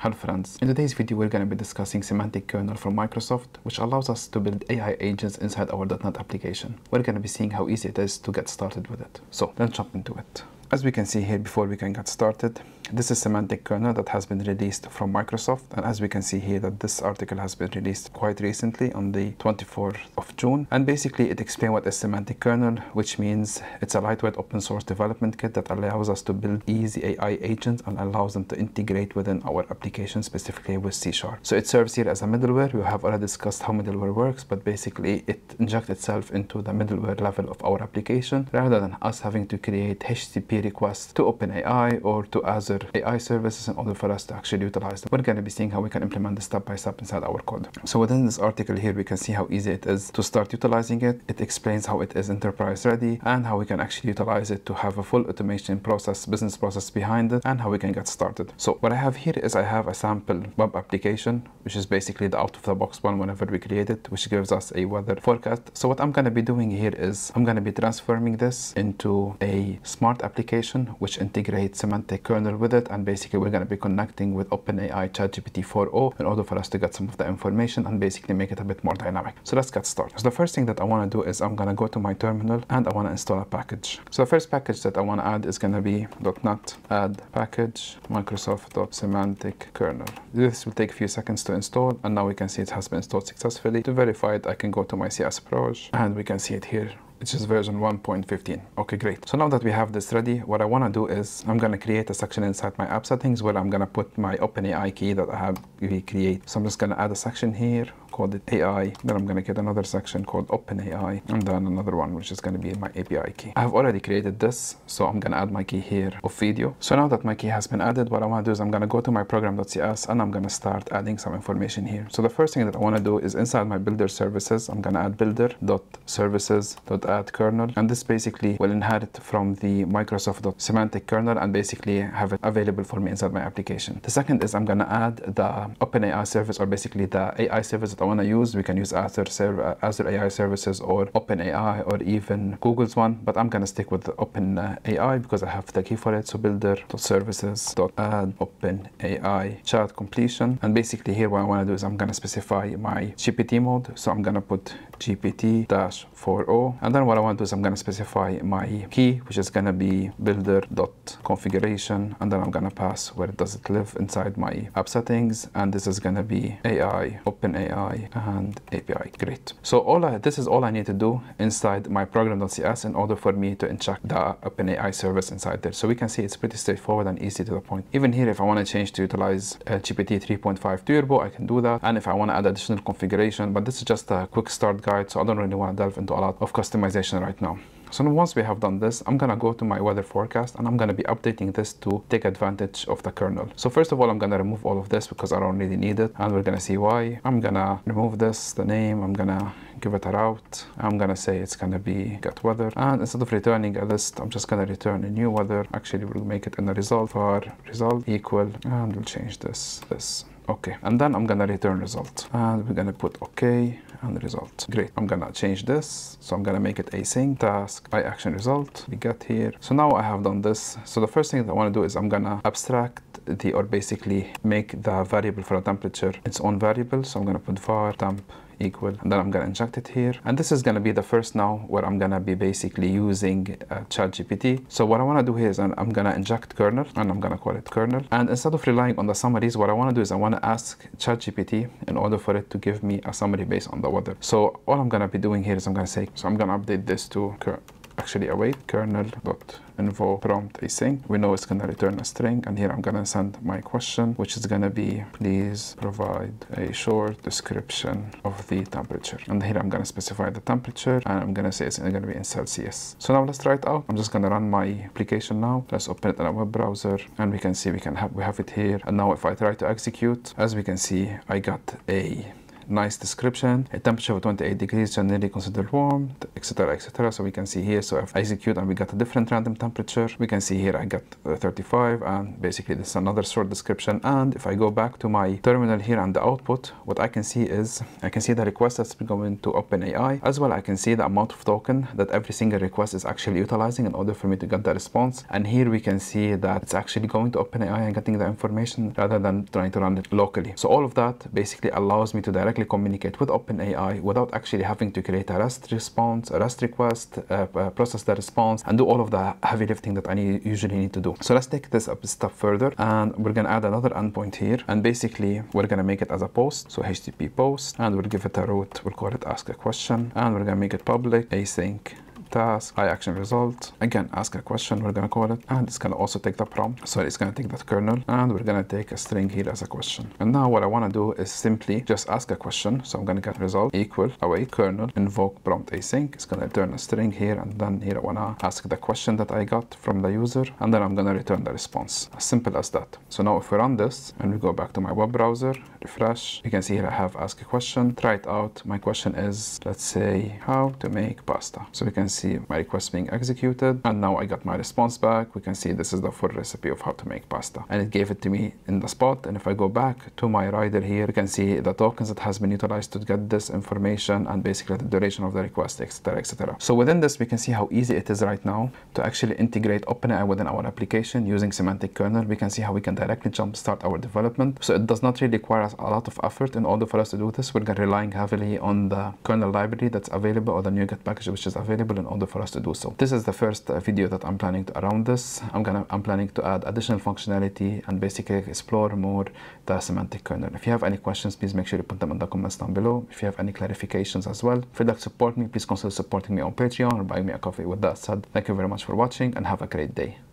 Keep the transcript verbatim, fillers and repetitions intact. Hello friends, in today's video we're going to be discussing semantic kernel from Microsoft, which allows us to build A I agents inside our dot net application. We're going to be seeing how easy it is to get started with it. So let's jump into it. As we can see here, before we can get started, this is semantic kernel that has been released from Microsoft, and as we can see here that this article has been released quite recently on the twenty-fourth of June, and basically it explains what is semantic kernel, which means it's a lightweight open source development kit that allows us to build easy A I agents and allows them to integrate within our application, specifically with C sharp. So it serves here as a middleware. We have already discussed how middleware works, but basically it injects itself into the middleware level of our application rather than us having to create H T T P requests to OpenAI or to Azure A I services in order for us to actually utilize them. We're going to be seeing how we can implement this step by step inside our code. So within this article here, we can see how easy it is to start utilizing it. It explains how it is enterprise ready and how we can actually utilize it to have a full automation process, business process behind it, and how we can get started. So what I have here is I have a sample web application, which is basically the out of the box one whenever we create it, which gives us a weather forecast. So what I'm going to be doing here is I'm going to be transforming this into a smart application, which integrates semantic kernel with it, and basically we're going to be connecting with OpenAI chat G P T four o in order for us to get some of the information and basically make it a bit more dynamic. So let's get started. So the first thing that I want to do is I'm going to go to my terminal and I want to install a package. So the first package that I want to add is going to be dot net add package Microsoft.semantic kernel. This will take a few seconds to install, and now we can see it has been installed successfully. To verify it, I can go to my C S proj and we can see it here. It's just version one point fifteen. Okay, great. So now that we have this ready, what I want to do is I'm going to create a section inside my app settings where I'm going to put my OpenAI key that I have we create. So I'm just going to add a section here, called it A I. Then I'm going to get another section called OpenAI, and then another one which is going to be my A P I key. I have already created this, so I'm going to add my key here of video. So now that my key has been added, what I want to do is I'm going to go to my program dot c s and I'm going to start adding some information here. So the first thing that I want to do is inside my builder services, I'm going to add builder dot services dot add kernel, and this basically will inherit from the Microsoft.semantic kernel and basically have it available for me inside my application. The second is I'm going to add the OpenAI service, or basically the A I service that I want to use. We can use Azure, server, Azure A I services or OpenAI or even Google's one, but I'm going to stick with OpenAI because I have the key for it. So builder.services.add OpenAI chat completion, and basically here what I want to do is I'm going to specify my G P T mode. So I'm going to put G P T dash four o, and then what I want to do is I'm going to specify my key, which is going to be builder dot configuration, and then I'm going to pass where does it live inside my app settings, and this is going to be A I, OpenAI, and A P I. Great. So all I, this is all I need to do inside my program dot c s in order for me to inject the OpenAI service inside there. So we can see it's pretty straightforward and easy to the point. Even here, if I want to change to utilize uh, G P T three point five turbo, I can do that, and if I want to add additional configuration, but this is just a quick start guide, so I don't really want to delve into a lot of customization right now. So now once we have done this, I'm going to go to my weather forecast and I'm going to be updating this to take advantage of the kernel. So first of all, I'm going to remove all of this because I don't really need it, and we're going to see why. I'm going to remove this, the name, I'm going to give it a route. I'm going to say it's going to be get weather, and instead of returning a list, I'm just going to return a new weather. Actually, we'll make it in the result for result equal, and we'll change this, this. Okay, and then I'm gonna return result, and we're gonna put okay and result. Great. I'm gonna change this, so I'm gonna make it async task I action result we got here. So now I have done this. So the first thing that I want to do is I'm gonna abstract the, or basically make the variable for a temperature its own variable. So I'm gonna put var temp equal, and then I'm going to inject it here, and this is going to be the first now where I'm going to be basically using uh, chat G P T. So what I want to do here is I'm, I'm going to inject kernel, and I'm going to call it kernel, and instead of relying on the summaries, what I want to do is I want to ask chat G P T in order for it to give me a summary based on the weather. So all I'm going to be doing here is I'm going to say, so I'm going to update this to kernel, actually await kernel dot info prompt async. We know it's going to return a string, and here I'm going to send my question, which is going to be please provide a short description of the temperature, and here I'm going to specify the temperature, and I'm going to say it's going to be in Celsius. So now let's try it out. I'm just going to run my application now. Let's open it in a web browser, and we can see we can have we have it here, and now if I try to execute, as we can see I got a nice description, a temperature of twenty-eight degrees, generally considered warm, etc, etc. So we can see here, so if I execute and we got a different random temperature, we can see here I got uh, thirty-five, and basically this is another short description. And if I go back to my terminal here and the output, what I can see is I can see the request that's been going to OpenAI. As well, I can see the amount of token that every single request is actually utilizing in order for me to get the response. And here we can see that it's actually going to OpenAI and getting the information rather than trying to run it locally. So all of that basically allows me to directly communicate with OpenAI without actually having to create a REST response, a REST request, uh, process the response, and do all of the heavy lifting that I need, usually need to do. So let's take this up a step further, and we're going to add another endpoint here, and basically we're going to make it as a post, so H T T P post, and we'll give it a route, we'll call it ask a question, and we're going to make it public, async task, high action result, again ask a question, we're gonna call it, and it's gonna also take the prompt, so it's gonna take that kernel, and we're gonna take a string here as a question. And now what I want to do is simply just ask a question, so I'm gonna get result equal await kernel invoke prompt async. It's gonna return a string here, and then here I wanna ask the question that I got from the user, and then I'm gonna return the response. As simple as that. So now if we run this and we go back to my web browser, refresh, you can see here I have ask a question, try it out. My question is, let's say, how to make pasta. So we can see see my request being executed, and now I got my response back. We can see this is the full recipe of how to make pasta, and it gave it to me in the spot. And if I go back to my rider here, you can see the tokens that has been utilized to get this information, and basically the duration of the request, etc, etc. So within this we can see how easy it is right now to actually integrate OpenAI within our application using semantic kernel. We can see how we can directly jumpstart our development, so it does not really require us a lot of effort. In order for us to do this, we're relying heavily on the kernel library that's available, or the NuGet package which is available in order for us to do so. This is the first uh, video that I'm planning to around this. I'm gonna I'm planning to add additional functionality and basically explore more the semantic kernel. If you have any questions, please make sure you put them in the comments down below. If you have any clarifications as well, if you'd like to support me, please consider supporting me on Patreon or buying me a coffee. With that said, thank you very much for watching and have a great day.